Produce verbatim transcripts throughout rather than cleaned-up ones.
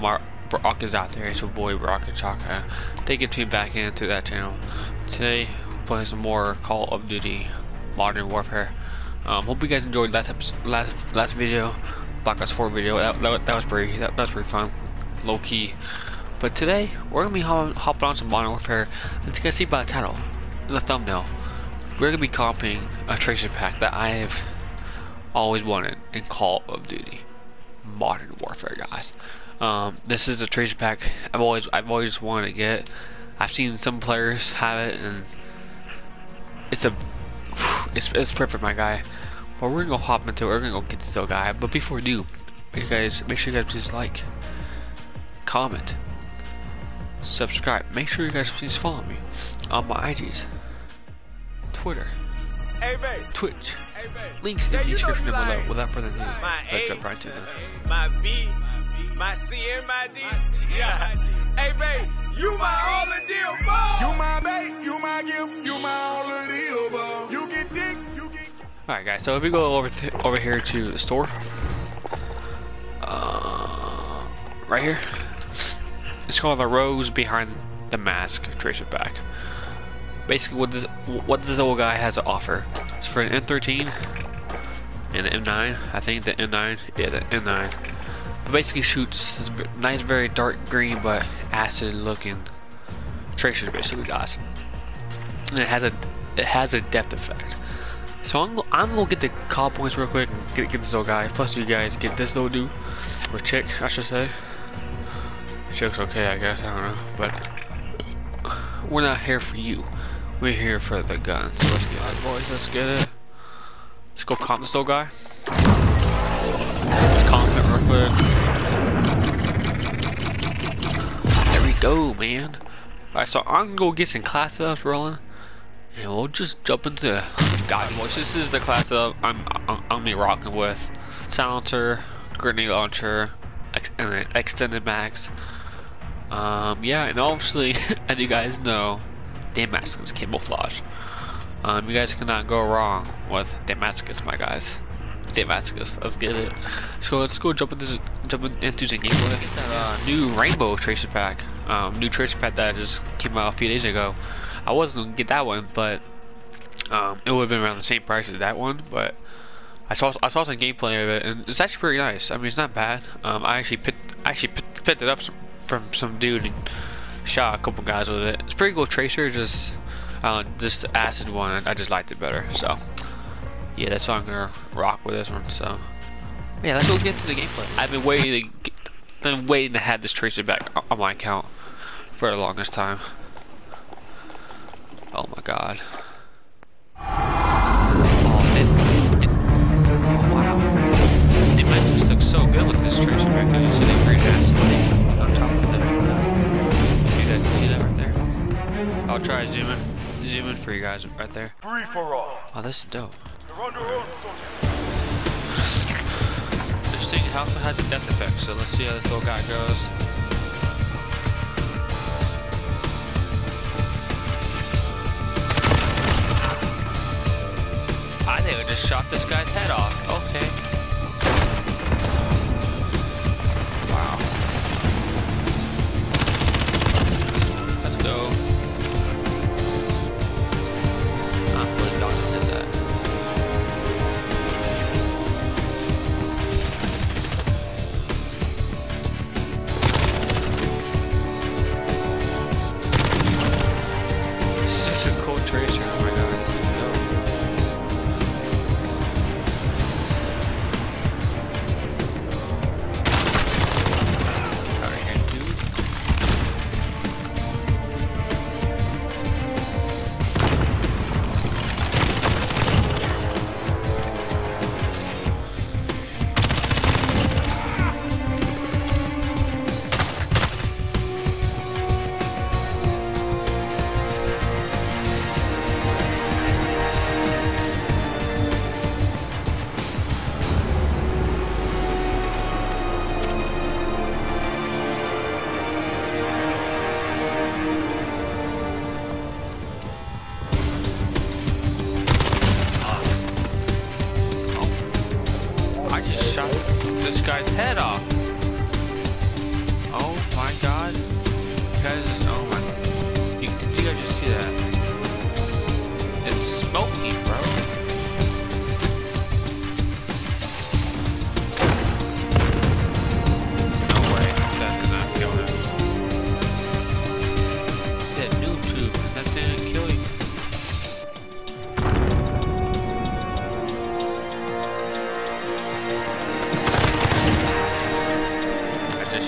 Mar Brock is out there. It's your boy Brock and Chaka. Thank you to me back into that channel. Today, we're playing some more Call of Duty Modern Warfare. Um, hope you guys enjoyed last episode, last last video, Black Ops four video. That, that, that was pretty that, that was pretty fun, low key. But today, we're gonna be hopping, hopping on some Modern Warfare. As you can see by the title, in the thumbnail, we're gonna be copying a Tracer Pack that I have always wanted in Call of Duty Modern Warfare, guys. Um, this is a Tracer Pack I've always I've always wanted to get. I've seen some players have it, and it's a it's it's perfect, my guy. But we're gonna go hop into it. We're gonna go get this little guy. But before we do, make guys make sure you guys please like, comment, subscribe. Make sure you guys please follow me on my I Gs, Twitter, hey, Twitch. Hey, links in the description below. Like, without further ado, let's jump right to them. My B. My C and my D. Yeah. Hey, babe, you my all the deal, bro. You my babe, you my gift, you my all the deal, bro. You get this, you get. Alright, guys, so if we go over over here to the store, uh, right here, it's called the Rose Behind the Mask Tracer Pack. Basically, what this what this old guy has to offer is for an N thirteen and an M nine. I think the M nine, yeah, the M nine. Basically shoots this nice, very dark green but acid looking tracers, basically, guys. And it has a it has a depth effect. So I'm, I'm gonna get the call points real quick and get, get this little guy. Plus, you guys get this little dude or chick, I should say. Chick's okay, I guess. I don't know, but we're not here for you. We're here for the gun. So let's get it, boys. Let's get it. Let's go comp this little guy. Let's comp it real quick. Go, man. Alright, so I'm gonna go get some class ups rolling, and we'll just jump into the god voice. This is the class up I'm I'm, I'm be rocking with: silencer, grenade launcher, ex and an extended max. Um, yeah, and obviously, as you guys know, Damascus camouflage. Um, you guys cannot go wrong with Damascus, my guys. Damascus, let's get it. So let's go jump into jump into the game with that uh, new rainbow tracer pack, um, new tracer pack that just came out a few days ago. I wasn't gonna get that one, but um, it would have been around the same price as that one. But I saw I saw some gameplay of it, and it's actually pretty nice. I mean, it's not bad. Um, I actually picked I actually picked, picked it up some, from some dude and shot a couple guys with it. It's a pretty cool tracer, just uh, just the acid one. I just liked it better, so. Yeah, that's why I'm gonna rock with this one. So, yeah, let's go get to the gameplay. I've been waiting, to get, been waiting to have this tracer back on my account for the longest time. Oh my god! Oh, it, it, oh wow! It must look so good with this tracer back. You see that green acid on top of the. You guys can see that right there. I'll try zooming, zooming for you guys right there. Free for all. Oh, this is dope. This thing also has a depth effect, so let's see how this little guy goes. I think I just shot this guy's head off. Okay. Wow. Let's go. I believe y'all just did that. Tracer, oh my god, this is dope.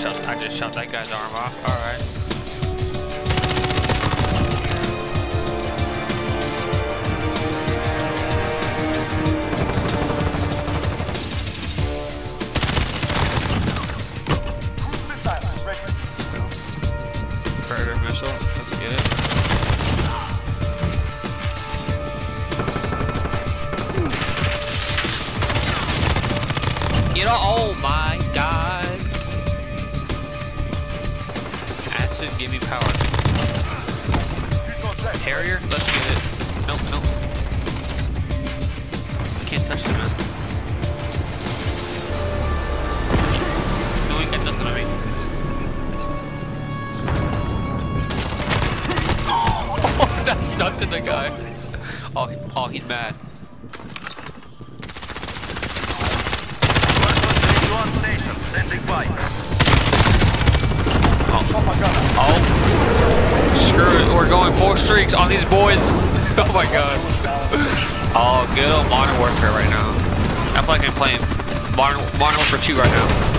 shot, I just shot that guy's arm off. All right. Predator missile, let's get it. Get all, oh my god. Acid, give me power. Harrier, let's get it. Nope, nope. I can't touch them. No, you got nothing on me. Oh, that stunned the guy. Oh, oh, he's mad. Standing by. Oh. Oh my god. Oh. Screw it. We're going four streaks on these boys. Oh my god. Oh, good old Modern Warfare right now. I'm like I'm playing Modern, Modern Warfare two right now.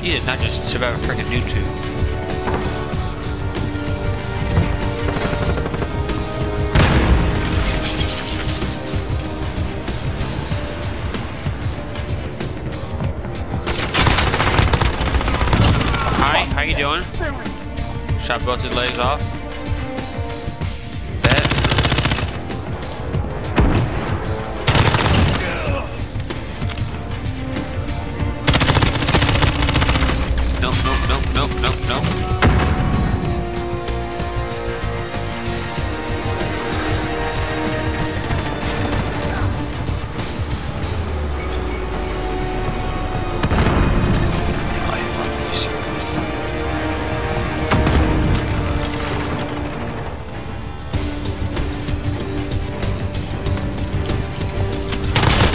He did not just survive a freaking new tube. Hi, how you doing? Shot both his legs off. Dead. Nope, nope, nope, nope, nope, nope.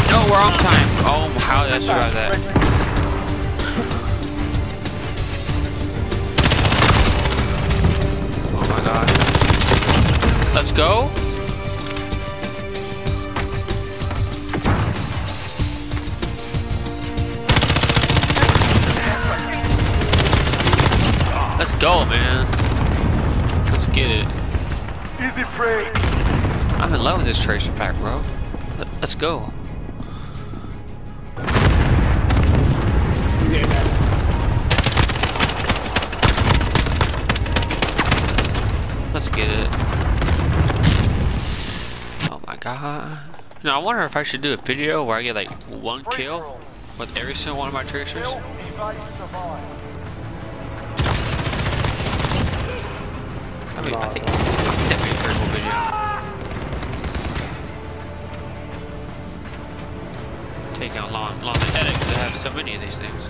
No, we're on time. Oh, how did I survive that? Let's go. Let's go, man. Let's get it. Easy prey. I'm in love with this Tracer Pack, bro. Let's go. Let's get it. God. Now I wonder if I should do a video where I get like one kill with every single one of my tracers. I mean, I think that'd be a pretty cool video. Take out long, long edits because I have so many of these things.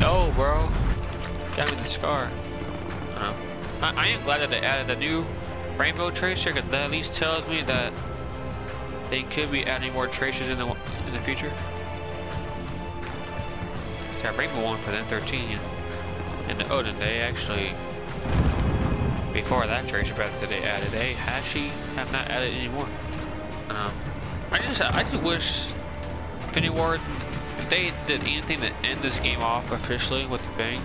No, bro. Got me the scar. I don't know. I, I am glad that they added the new Rainbow Tracer, because that at least tells me that they could be adding more tracers in the in the future. It's that Rainbow one for the N thirteen and the Odin. They actually, before that Tracer Pack that they added, they actually have not added anymore. Um, I just I just wish Pennyward, if they did anything to end this game off officially with the bang,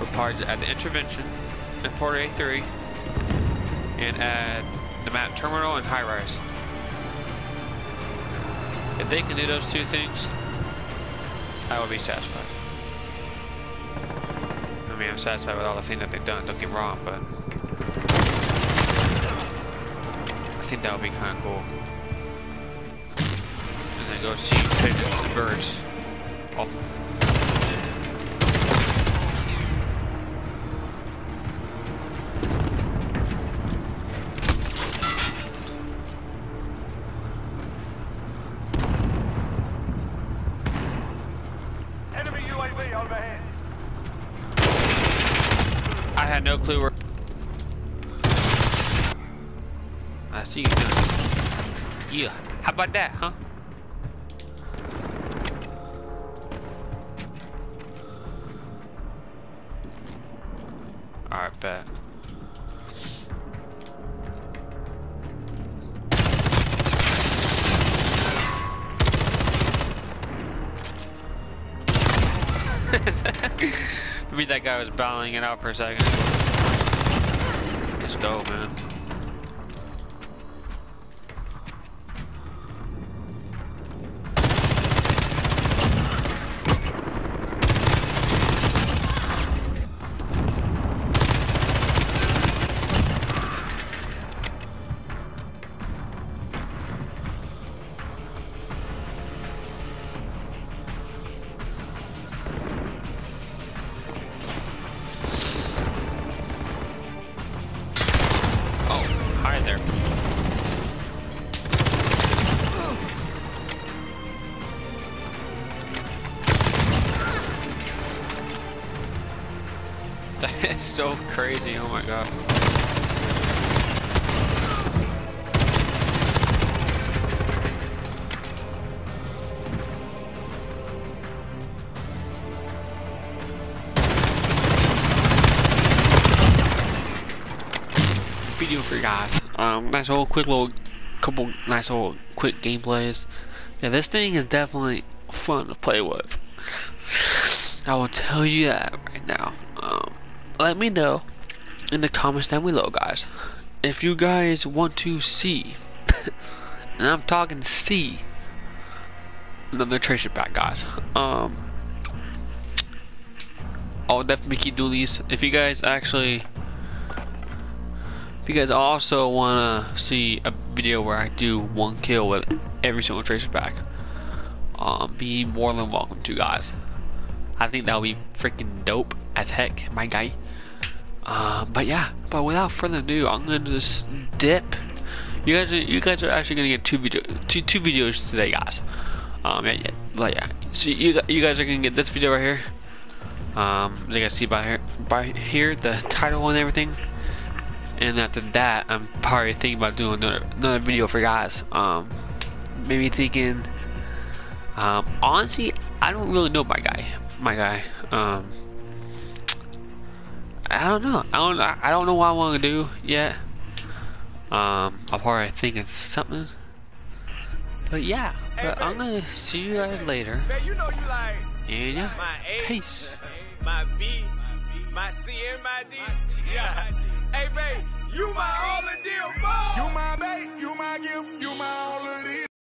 would probably add the Intervention, M four eighty-three. And add the map terminal and high rise. If they can do those two things, I will be satisfied. I mean, I'm satisfied with all the things that they've done, don't get me wrong, but I think that would be kind of cool. And then go see pigeons and birds. Oh. I had no clue where. I see you. Yeah, how about that, huh? Alright, bet. I mean, that guy was battling it out for a second. Let's go, man. It's so crazy, oh my god. Video for you guys. Um, nice old quick little couple nice old quick gameplays. Yeah, this thing is definitely fun to play with. I will tell you that right now. Um, let me know in the comments down below, guys, if you guys want to see and I'm talking see another Tracer Pack, guys. um I'll definitely keep doing these. If you guys actually if you guys also wanna see a video where I do one kill with every single Tracer Pack, um be more than welcome to, guys. I think that would be freaking dope as heck, my guy. Uh, but yeah, but without further ado, I'm gonna just dip. You guys, are, you guys are actually gonna get two video, two two videos today, guys. Um, yeah, yeah, but yeah. So you you guys are gonna get this video right here. Um, as you guys see by here, by here, the title and everything. And after that, I'm probably thinking about doing another another video for guys. Um, maybe thinking. Um, honestly, I don't really know my guy, my guy. Um. I don't know. I don't. I don't know what I want to do yet. Um, I'm probably thinking something. But yeah. Hey, but babe. I'm gonna see you guys later. Babe, you know you like and yeah. My A, peace. My B, my C, and my D. Yeah. Hey, babe, you my all of them. You my babe. You my gift. You my all of this.